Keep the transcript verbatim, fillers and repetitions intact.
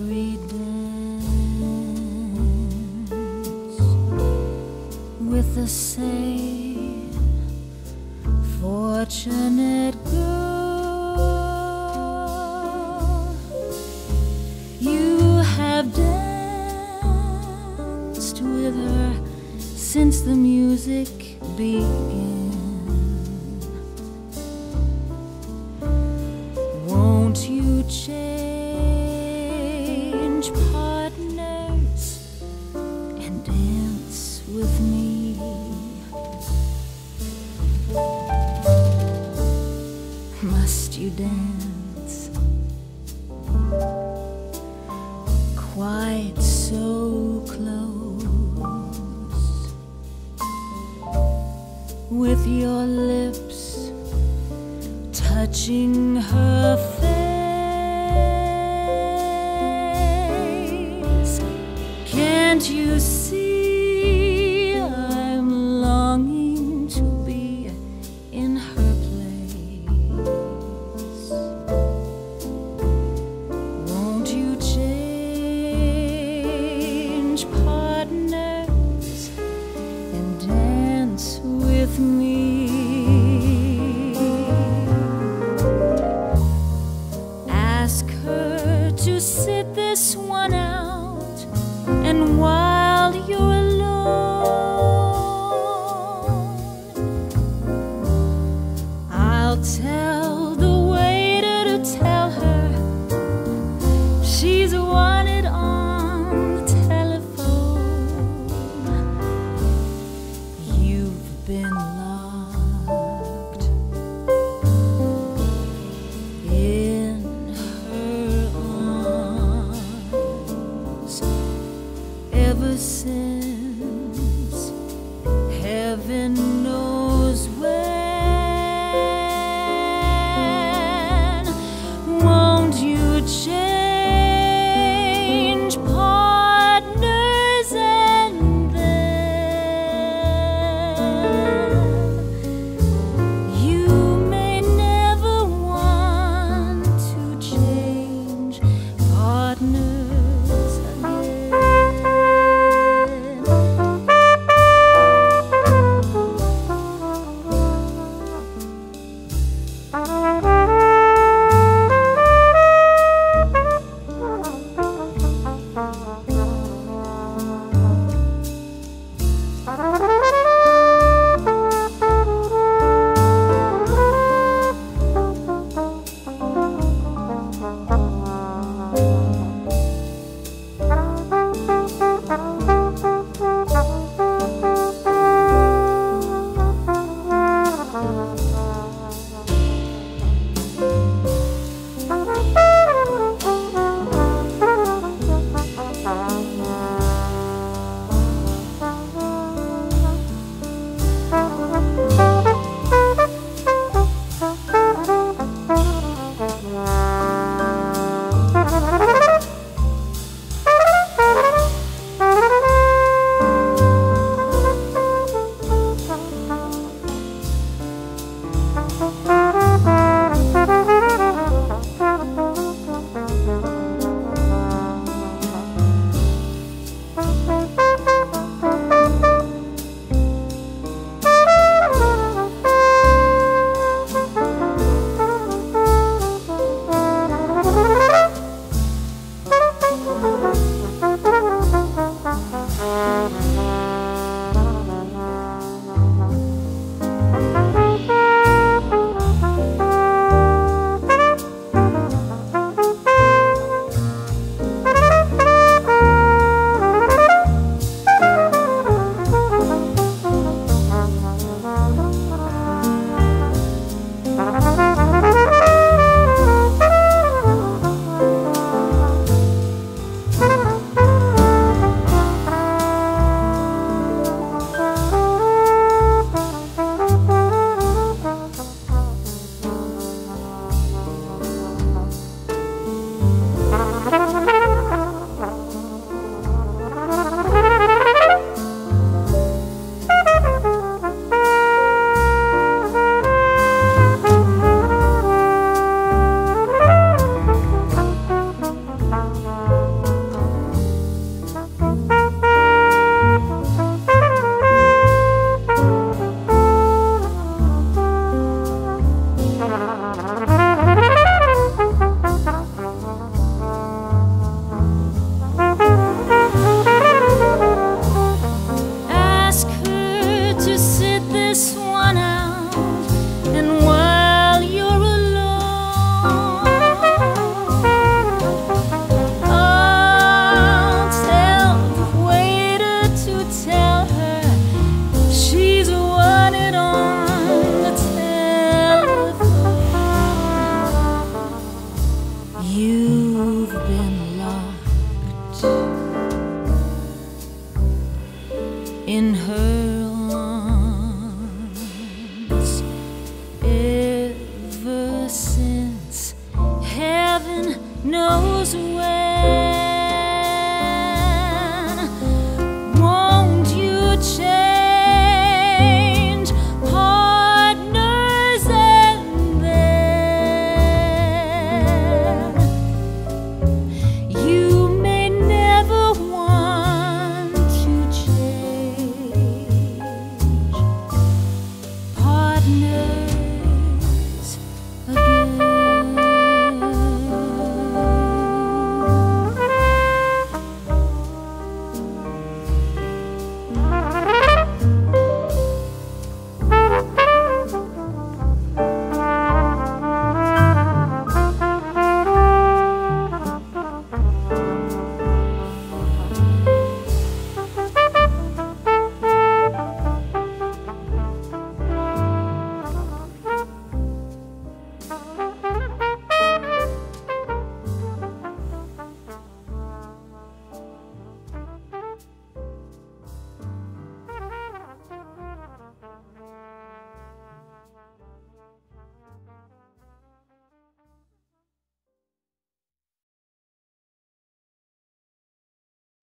every dance with the same fortunate girl. You have danced with her since the music began. Won't you change partners and dance with me? Must you dance quite so close with your lips touching her face? Can't you see I'm longing to be in her place? Won't you change partners and dance with me? Ask her to sit this one out, and while you're alone, I'll tell the waiter to tell her she's wanted on the telephone. You've been locked in her arms ever You've been locked in her arms ever since, heaven knows when.